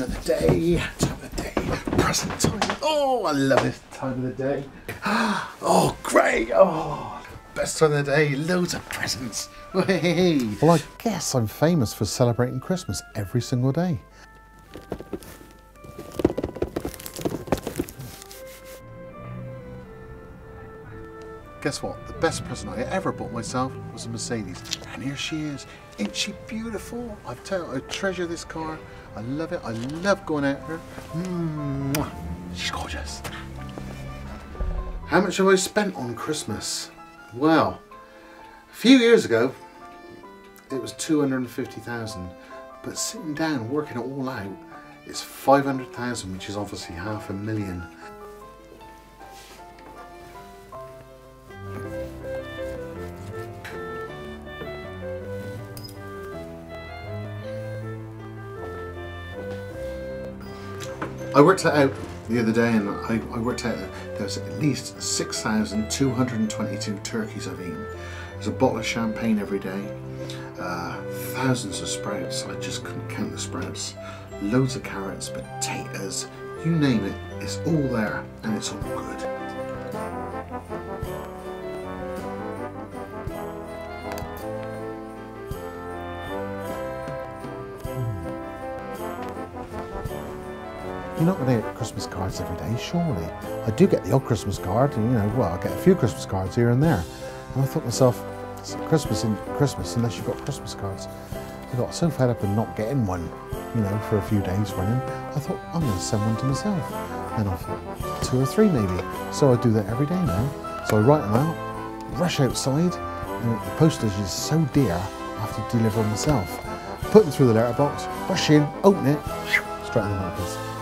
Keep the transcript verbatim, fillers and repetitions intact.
another day, time of the day, present time. Oh, I love this time of the day. Oh, great. Oh, best time of the day, loads of presents. Whee. Well, I guess I'm famous for celebrating Christmas every single day. Guess what? The best present I ever bought myself was a Mercedes. And here she is. Isn't she beautiful? I tell you, I treasure this car. I love it. I love going at her. Mwah. She's gorgeous. How much have I spent on Christmas? Well, a few years ago, it was two hundred and fifty thousand. But sitting down, working it all out, it's five hundred thousand, which is obviously half a million. I worked that out the other day, and I, I worked out that there's at least six thousand two hundred and twenty-two turkeys I've eaten. There's a bottle of champagne every day, uh, thousands of sprouts, I just couldn't count the sprouts, loads of carrots, potatoes, you name it, it's all there and it's all good. You're not going to get Christmas cards every day, surely. I do get the odd Christmas card, and you know, well, I get a few Christmas cards here and there. And I thought to myself, it's Christmas in Christmas, unless you've got Christmas cards. I got so fed up in not getting one, you know, for a few days running. I thought, I'm going to send one to myself. And I thought, two or three maybe. So I do that every day now. So I write them out, rush outside, and the postage is so dear, I have to deliver them myself. Put them through the letterbox, rush in, open it, straight in the office.